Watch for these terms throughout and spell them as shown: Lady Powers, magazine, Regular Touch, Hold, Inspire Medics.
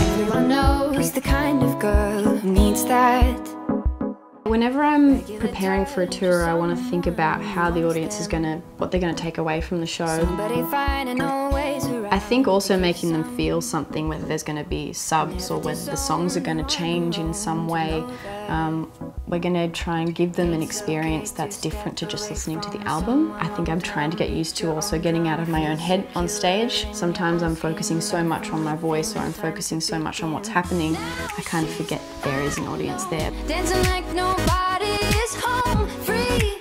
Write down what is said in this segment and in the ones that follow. Everyone knows the kind of girl who needs that. Whenever I'm preparing for a tour, I want to think about how the audience is what they're gonna take away from the show. I think also making them feel something, whether there's gonna be subs or whether the songs are gonna change in some way. We're gonna try and give them an experience that's different to just listening to the album. I think I'm trying to get used to also getting out of my own head on stage. Sometimes I'm focusing so much on my voice, or I'm focusing so much on what's happening, I kind of forget there is an audience there. Dancing like nobody is home free.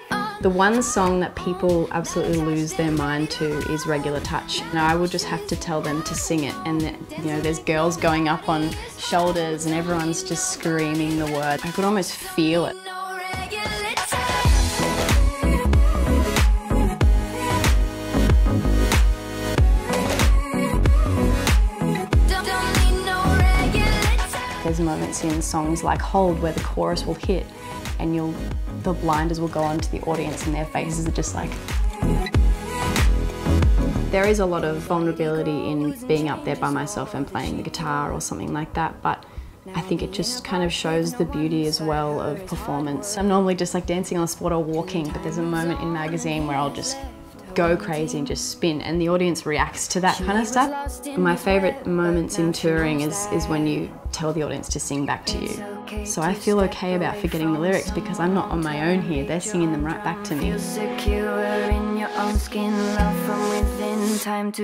The one song that people absolutely lose their mind to is Regular Touch. Now, I will just have to tell them to sing it, and you know, there's girls going up on shoulders and everyone's just screaming the word. I could almost feel it. There's moments in songs like Hold where the chorus will hit and the blinders will go onto the audience and their faces are just like... There is a lot of vulnerability in being up there by myself and playing the guitar or something like that, but I think it just kind of shows the beauty as well of performance. I'm normally just like dancing on the spot or walking, but there's a moment in Magazine where I'll just go crazy and just spin, and the audience reacts to that kind of stuff. My favourite moments in touring is when you tell the audience to sing back to you. So I feel okay about forgetting the lyrics because I'm not on my own here, they're singing them right back to me. There's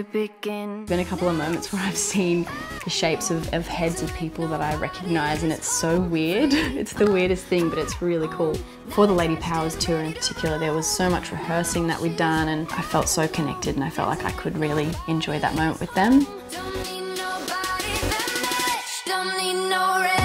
been a couple of moments where I've seen the shapes of heads of people that I recognise, and it's so weird. It's the weirdest thing, but it's really cool. For the Lady Powers tour in particular, there was so much rehearsing that we'd done, and I felt so connected and I felt like I could really enjoy that moment with them. Don't need no